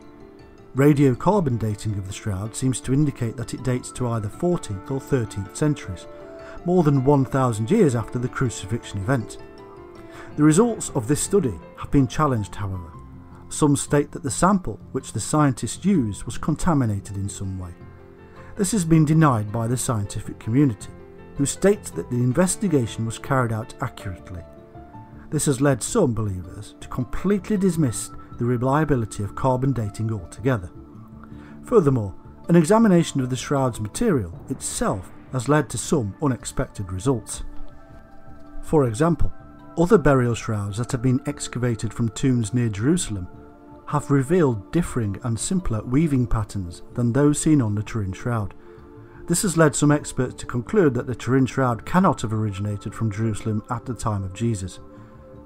Radiocarbon dating of the shroud seems to indicate that it dates to either 14th or 13th centuries, more than 1,000 years after the crucifixion event. The results of this study have been challenged, however. Some state that the sample which the scientists used was contaminated in some way. This has been denied by the scientific community, who state that the investigation was carried out accurately. This has led some believers to completely dismiss the reliability of carbon dating altogether. Furthermore, an examination of the shroud's material itself has led to some unexpected results. For example, other burial shrouds that have been excavated from tombs near Jerusalem have revealed differing and simpler weaving patterns than those seen on the Turin shroud. This has led some experts to conclude that the Turin Shroud cannot have originated from Jerusalem at the time of Jesus.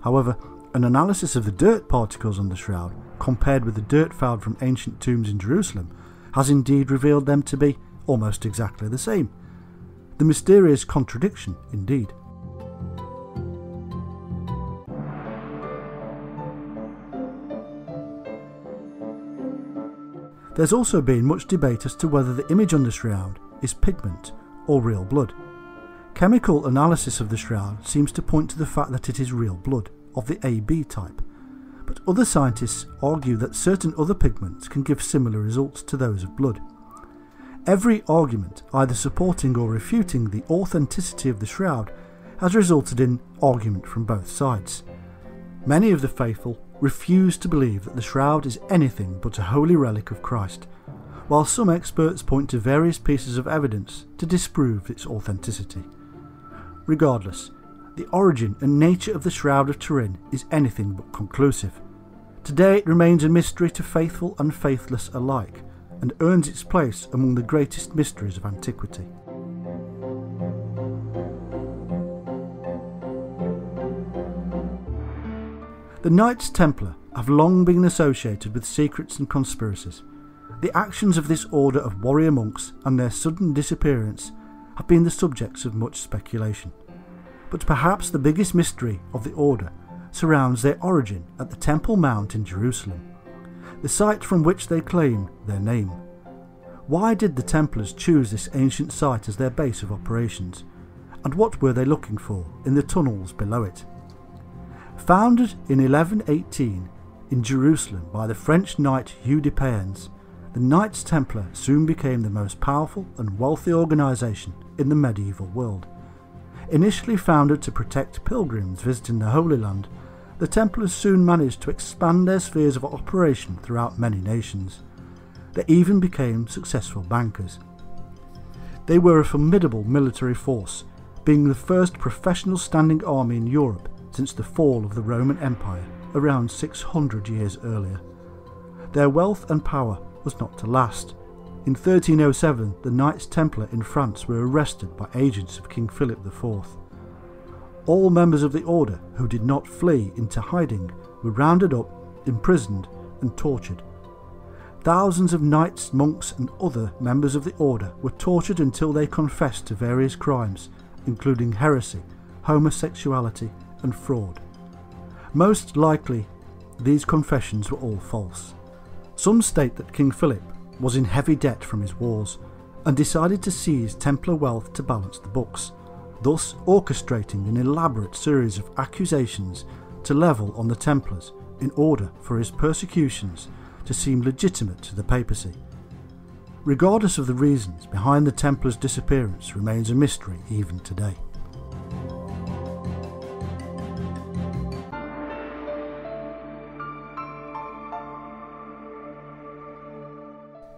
However, an analysis of the dirt particles on the shroud, compared with the dirt found from ancient tombs in Jerusalem, has indeed revealed them to be almost exactly the same. The mysterious contradiction, indeed. There's also been much debate as to whether the image on the shroud is pigment or real blood. Chemical analysis of the shroud seems to point to the fact that it is real blood, of the AB type, but other scientists argue that certain other pigments can give similar results to those of blood. Every argument, either supporting or refuting the authenticity of the shroud, has resulted in argument from both sides. Many of the faithful refuse to believe that the shroud is anything but a holy relic of Christ, while some experts point to various pieces of evidence to disprove its authenticity. Regardless, the origin and nature of the Shroud of Turin is anything but conclusive. Today it remains a mystery to faithful and faithless alike, and earns its place among the greatest mysteries of antiquity. The Knights Templar have long been associated with secrets and conspiracies. The actions of this order of warrior monks and their sudden disappearance have been the subjects of much speculation. But perhaps the biggest mystery of the order surrounds their origin at the Temple Mount in Jerusalem, the site from which they claim their name. Why did the Templars choose this ancient site as their base of operations, and what were they looking for in the tunnels below it? Founded in 1118 in Jerusalem by the French knight Hugh de Payens, the Knights Templar soon became the most powerful and wealthy organisation in the medieval world. Initially founded to protect pilgrims visiting the Holy Land, the Templars soon managed to expand their spheres of operation throughout many nations. They even became successful bankers. They were a formidable military force, being the first professional standing army in Europe since the fall of the Roman Empire around 600 years earlier. Their wealth and power was not to last. In 1307, the Knights Templar in France were arrested by agents of King Philip IV. All members of the order who did not flee into hiding were rounded up, imprisoned and tortured. Thousands of knights, monks and other members of the order were tortured until they confessed to various crimes, including heresy, homosexuality and fraud. Most likely, these confessions were all false. Some state that King Philip was in heavy debt from his wars, and decided to seize Templar wealth to balance the books, thus orchestrating an elaborate series of accusations to level on the Templars in order for his persecutions to seem legitimate to the papacy. Regardless of the reasons behind the Templars' disappearance remains a mystery even today.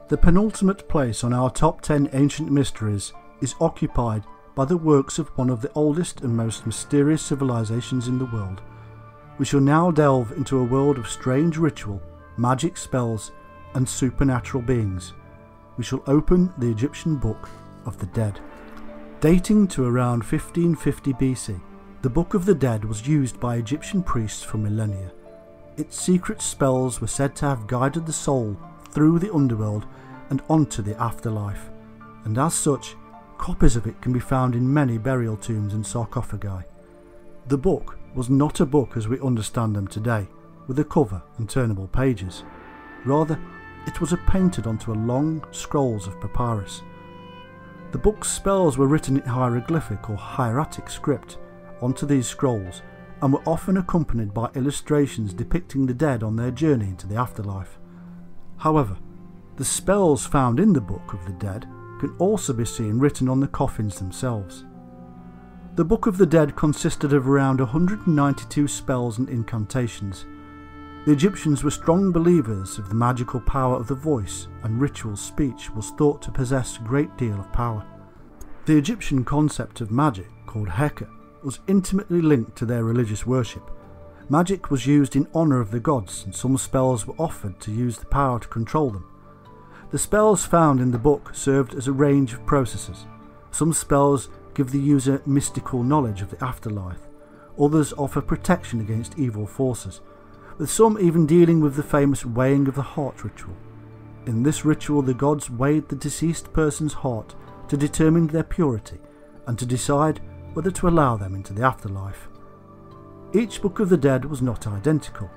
The penultimate place on our top 10 ancient mysteries is occupied by the works of one of the oldest and most mysterious civilizations in the world. We shall now delve into a world of strange ritual, magic spells and supernatural beings. We shall open the Egyptian Book of the Dead. Dating to around 1550 BC, the Book of the Dead was used by Egyptian priests for millennia. Its secret spells were said to have guided the soul through the underworld and onto the afterlife, and as such, copies of it can be found in many burial tombs and sarcophagi. The book was not a book as we understand them today, with a cover and turnable pages. Rather, it was painted onto long scrolls of papyrus. The book's spells were written in hieroglyphic or hieratic script onto these scrolls, and were often accompanied by illustrations depicting the dead on their journey into the afterlife. However, the spells found in the Book of the Dead can also be seen written on the coffins themselves. The Book of the Dead consisted of around 192 spells and incantations. The Egyptians were strong believers of the magical power of the voice, and ritual speech was thought to possess a great deal of power. The Egyptian concept of magic, called Heka, was intimately linked to their religious worship. Magic was used in honour of the gods, and some spells were offered to use the power to control them. The spells found in the book served as a range of processes. Some spells give the user mystical knowledge of the afterlife, others offer protection against evil forces, with some even dealing with the famous weighing of the heart ritual. In this ritual, the gods weighed the deceased person's heart to determine their purity and to decide whether to allow them into the afterlife. Each Book of the Dead was not identical.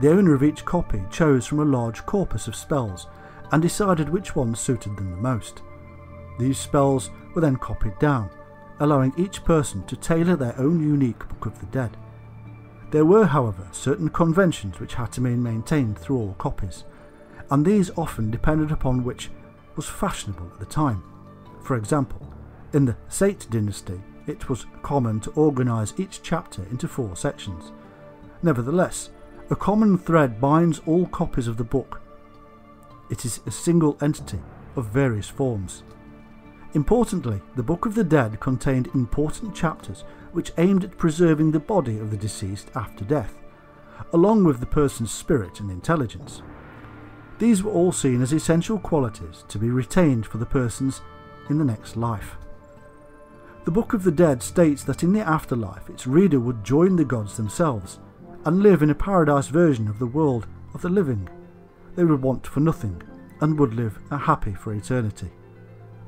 The owner of each copy chose from a large corpus of spells and decided which ones suited them the most. These spells were then copied down, allowing each person to tailor their own unique Book of the Dead. There were, however, certain conventions which had to be maintained through all copies, and these often depended upon which was fashionable at the time. For example, in the Sate dynasty, it was common to organise each chapter into 4 sections. Nevertheless, a common thread binds all copies of the book. It is a single entity of various forms. Importantly, the Book of the Dead contained important chapters which aimed at preserving the body of the deceased after death, along with the person's spirit and intelligence. These were all seen as essential qualities to be retained for the persons in the next life. The Book of the Dead states that in the afterlife its reader would join the gods themselves and live in a paradise version of the world of the living. They would want for nothing and would live happy for eternity.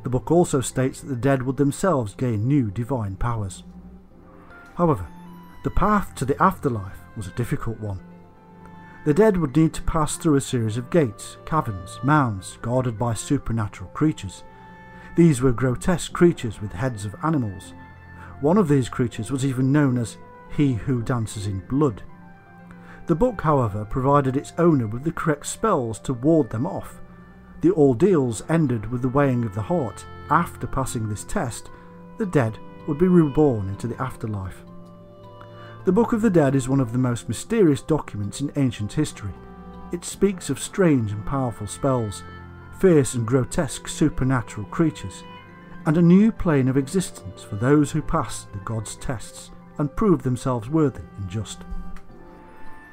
The book also states that the dead would themselves gain new divine powers. However, the path to the afterlife was a difficult one. The dead would need to pass through a series of gates, caverns, mounds guarded by supernatural creatures. These were grotesque creatures with heads of animals. One of these creatures was even known as He Who Dances in Blood. The book, however, provided its owner with the correct spells to ward them off. The ordeals ended with the weighing of the heart. After passing this test, the dead would be reborn into the afterlife. The Book of the Dead is one of the most mysterious documents in ancient history. It speaks of strange and powerful spells, fierce and grotesque supernatural creatures, and a new plane of existence for those who pass the gods' tests and prove themselves worthy and just.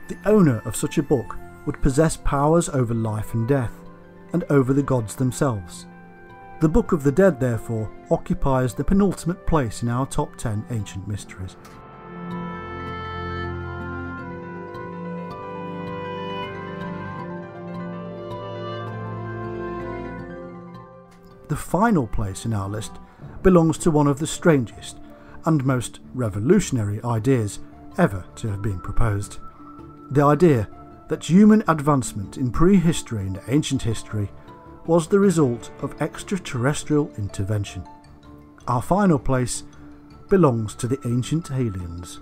The owner of such a book would possess powers over life and death, and over the gods themselves. The Book of the Dead, therefore, occupies the penultimate place in our top 10 ancient mysteries. The final place in our list belongs to one of the strangest and most revolutionary ideas ever to have been proposed. The idea that human advancement in prehistory and ancient history was the result of extraterrestrial intervention. Our final place belongs to the ancient aliens.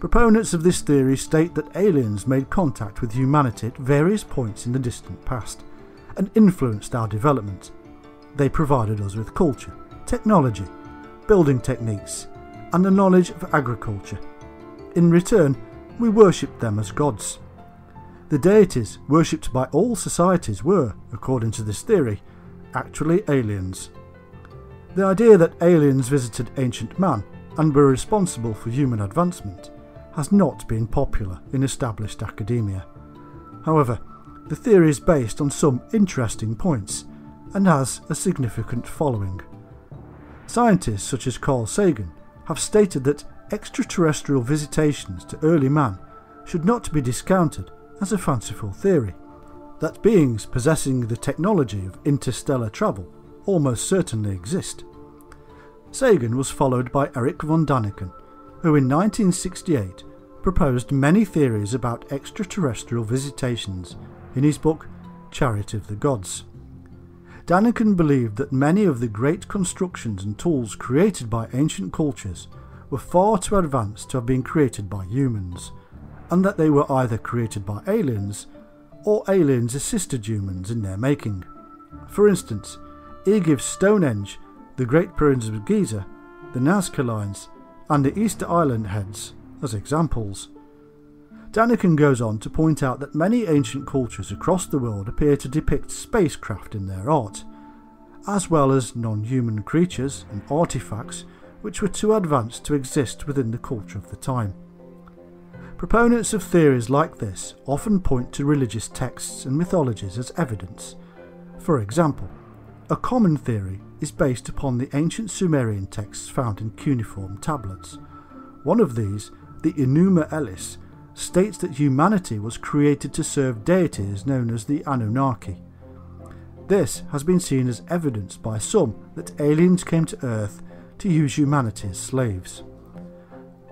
Proponents of this theory state that aliens made contact with humanity at various points in the distant past and influenced our development. They provided us with culture, technology, building techniques, and the knowledge of agriculture. In return, we worshipped them as gods. The deities worshipped by all societies were, according to this theory, actually aliens. The idea that aliens visited ancient man and were responsible for human advancement has not been popular in established academia. However, the theory is based on some interesting points and has a significant following. Scientists such as Carl Sagan have stated that extraterrestrial visitations to early man should not be discounted as a fanciful theory, that beings possessing the technology of interstellar travel almost certainly exist. Sagan was followed by Erich von Däniken, who in 1968 proposed many theories about extraterrestrial visitations in his book Chariot of the Gods. Däniken believed that many of the great constructions and tools created by ancient cultures were far too advanced to have been created by humans, and that they were either created by aliens or aliens assisted humans in their making. For instance, he gives Stonehenge, the Great Pyramids of Giza, the Nazca Lines, and the Easter Island heads as examples. Däniken goes on to point out that many ancient cultures across the world appear to depict spacecraft in their art, as well as non-human creatures and artifacts which were too advanced to exist within the culture of the time. Proponents of theories like this often point to religious texts and mythologies as evidence, For example, a common theory is based upon the ancient Sumerian texts found in cuneiform tablets. One of these, the Enuma Elis, states that humanity was created to serve deities known as the Anunnaki. This has been seen as evidence by some that aliens came to Earth to use humanity as slaves.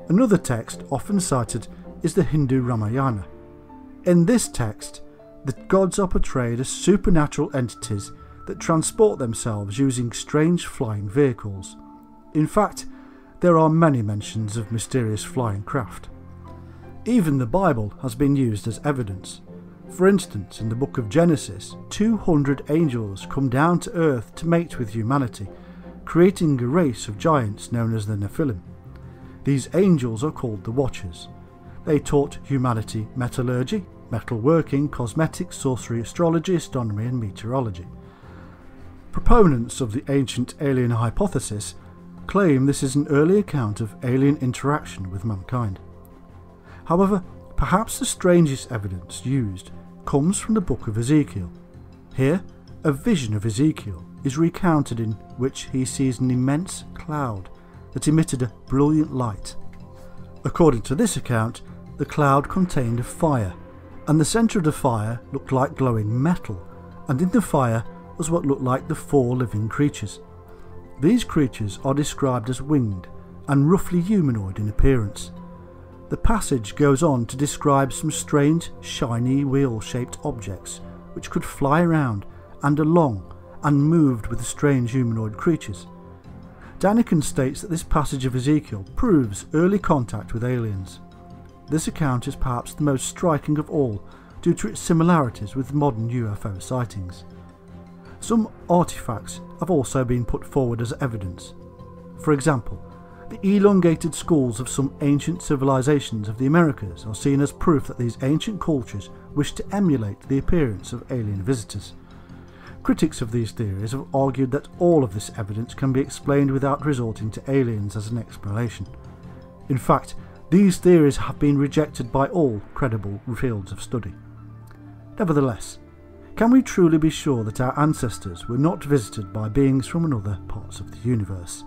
Another text often cited is the Hindu Ramayana. In this text, the gods are portrayed as supernatural entities that transport themselves using strange flying vehicles. In fact, there are many mentions of mysterious flying craft. Even the Bible has been used as evidence. For instance, in the book of Genesis, 200 angels come down to earth to mate with humanity, creating a race of giants known as the Nephilim. These angels are called the Watchers. They taught humanity metallurgy, metalworking, cosmetics, sorcery, astrology, astronomy and meteorology. Proponents of the ancient alien hypothesis claim this is an early account of alien interaction with mankind. However, perhaps the strangest evidence used comes from the book of Ezekiel. Here, a vision of Ezekiel is recounted in which he sees an immense cloud that emitted a brilliant light. According to this account, the cloud contained a fire, and the centre of the fire looked like glowing metal, and in the fire was what looked like the four living creatures. These creatures are described as winged and roughly humanoid in appearance. The passage goes on to describe some strange, shiny, wheel-shaped objects which could fly around and along and moved with the strange humanoid creatures. Daniken states that this passage of Ezekiel proves early contact with aliens. This account is perhaps the most striking of all due to its similarities with modern UFO sightings. Some artifacts have also been put forward as evidence. For example, the elongated skulls of some ancient civilizations of the Americas are seen as proof that these ancient cultures wished to emulate the appearance of alien visitors. Critics of these theories have argued that all of this evidence can be explained without resorting to aliens as an explanation. In fact, these theories have been rejected by all credible fields of study. Nevertheless, can we truly be sure that our ancestors were not visited by beings from another parts of the universe?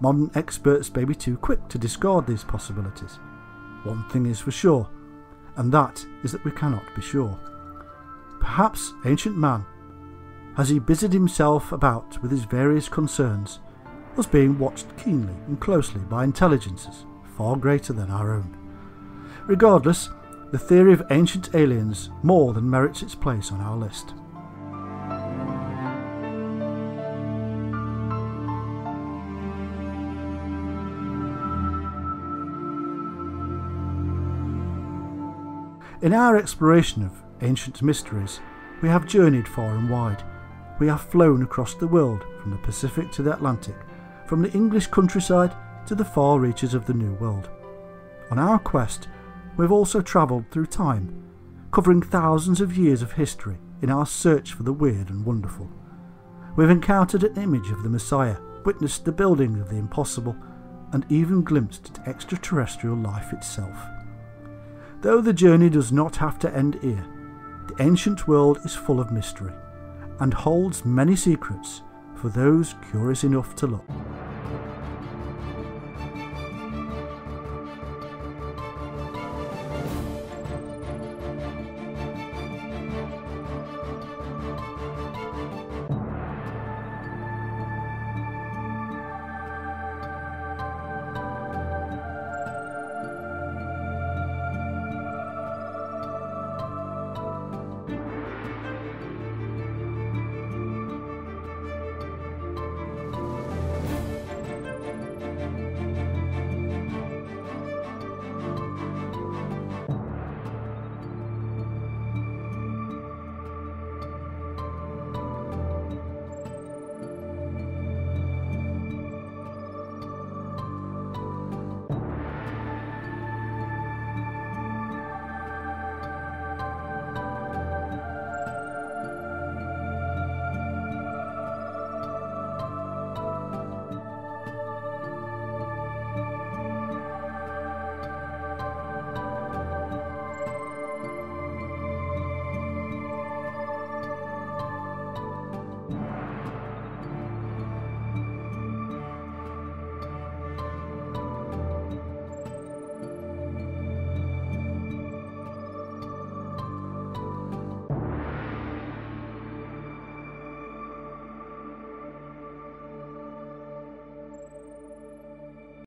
Modern experts may be too quick to discard these possibilities. One thing is for sure, and that is that we cannot be sure. Perhaps ancient man, as he busied himself about with his various concerns, was being watched keenly and closely by intelligences far greater than our own. Regardless, the theory of ancient aliens more than merits its place on our list. In our exploration of ancient mysteries, we have journeyed far and wide. We have flown across the world, from the Pacific to the Atlantic, from the English countryside to the far reaches of the New World. On our quest, we've also travelled through time, covering thousands of years of history in our search for the weird and wonderful. We've encountered an image of the Messiah, witnessed the building of the impossible, and even glimpsed at extraterrestrial life itself. Though the journey does not have to end here, the ancient world is full of mystery and holds many secrets for those curious enough to look.